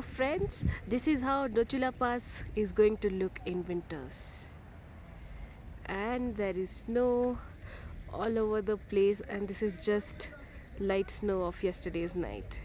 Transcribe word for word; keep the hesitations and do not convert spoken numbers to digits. Hello friends, this is how Dochula Pass is going to look in winters. And there is snow all over the place, and this is just light snow of yesterday's night.